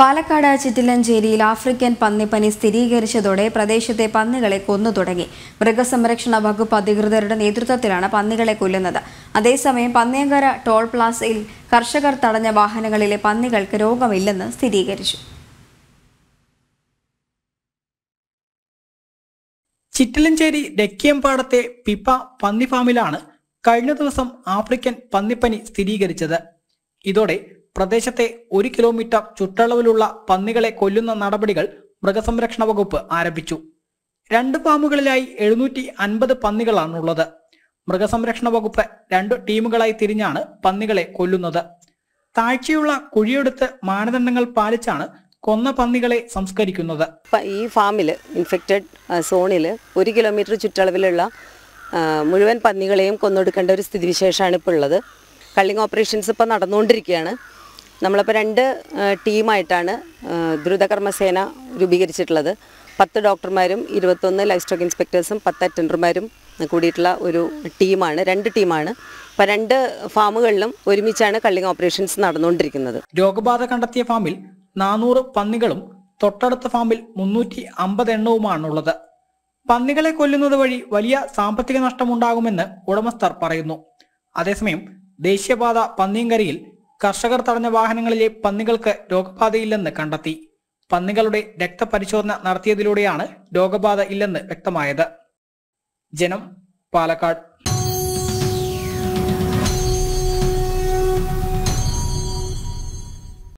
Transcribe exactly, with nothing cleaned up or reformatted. Palakkad ചിറ്റിലഞ്ചേരിയിൽ African പന്നിപ്പനി സ്ഥിരീകരിച്ചതോടെ പ്രദേശത്തെ പന്നികളെ കൊന്നു തുടങ്ങി. മൃഗസംരക്ഷണ വകുപ്പ് അധികൃതരുടെ നേതൃത്വത്തിലാണ് പന്നികളെ കൊല്ലുന്നത്. അതേസമയം പന്നിയങ്കര ടോൾ പ്ലാസയിൽ കർഷകർ തടഞ്ഞ വാഹനങ്ങളിലെ പന്നികൾക്ക് രോഗമില്ലെന്ന് സ്ഥിരീകരിച്ചു. ചിറ്റിലഞ്ചേരി ഡെക്കിയം പാടത്തെ പിപ്പ പന്നി ഫാമിലാണ് കഴിഞ്ഞ ദിവസം ആഫ്രിക്കൻ പന്നിപ്പനി സ്ഥിരീകരിച്ചത്. ഇതോടെ പ്രദേശത്തെ ഒരു കിലോമീറ്റർ ചുറ്റളവിലുള്ള പന്നികളെ കൊല്ലുന്ന നടപടികൾ മൃഗസംരക്ഷണ വകുപ്പ് ആരംഭിച്ചു. രണ്ട് ഫാമുകളിലായി എഴുന്നൂറ്റി അൻപത് പന്നികളാണുള്ളത്. മൃഗസംരക്ഷണ വകുപ്പ് രണ്ട് ടീമുകളായി തിരിഞ്ഞാണ് പന്നികളെ കൊല്ലുന്നത്. താഴ്ചയുള്ള കുഴിയെടുത്ത് മാനദണ്ഡങ്ങൾ പാലിച്ചാണ് കൊന്ന പന്നികളെ സംസ്കരിക്കുന്നത്. ഈ ഫാമിൽ ഇൻഫെക്റ്റഡ് സോണിൽ ഒരു കിലോമീറ്റർ ചുറ്റളവിലുള്ള മുഴുവൻ പന്നികളെയും കൊന്നൊടുക്കേണ്ട ഒരു സ്ഥിതിവിശേഷമാണ് ഇപ്പോൾ ഉള്ളത്. കള്ളിങ് ഓപ്പറേഷൻസ് ഇപ്പോൾ നടന്നുകൊണ്ടിരിക്കുകയാണ്. നമ്മളിപ്പോൾ രണ്ട് ടീമായിട്ടാണ് ദ്രുതകർമ്മസേന രൂപീകരിച്ചിട്ടുള്ളത്. പത്ത് ഡോക്ടർമാരും ഇരുപത്തൊന്ന് ലൈഫ് സ്റ്റോക്ക് ഇൻസ്പെക്ടേഴ്സും പത്ത് അറ്റൻഡർമാരും കൂടിയിട്ടുള്ള ഒരു ടീമാണ്. രണ്ട് ടീമാണ് ഇപ്പോൾ രണ്ട് ഫാമുകളിലും ഒരുമിച്ചാണ് കള്ളിങ് ഓപ്പറേഷൻസ് നടന്നുകൊണ്ടിരിക്കുന്നത്. രോഗബാധ കണ്ടെത്തിയ ഫാമിൽ നാനൂറ് പന്നികളും തൊട്ടടുത്ത ഫാമിൽ മുന്നൂറ്റി അമ്പത് എണ്ണവുമാണുള്ളത്. പന്നികളെ കൊല്ലുന്നത് വഴി വലിയ സാമ്പത്തിക നഷ്ടമുണ്ടാകുമെന്ന് ഉടമസ്ഥർ പറയുന്നു. അതേസമയം ദേശീയപാത പന്നിയങ്കരിയിൽ കർഷകർ തടഞ്ഞ വാഹനങ്ങളിലെ പന്നികൾക്ക് രോഗബാധയില്ലെന്ന് കണ്ടെത്തി. പന്നികളുടെ രക്തപരിശോധന നടത്തിയതിലൂടെയാണ് രോഗബാധ ഇല്ലെന്ന് വ്യക്തമായത്. ജനം, പാലക്കാട്.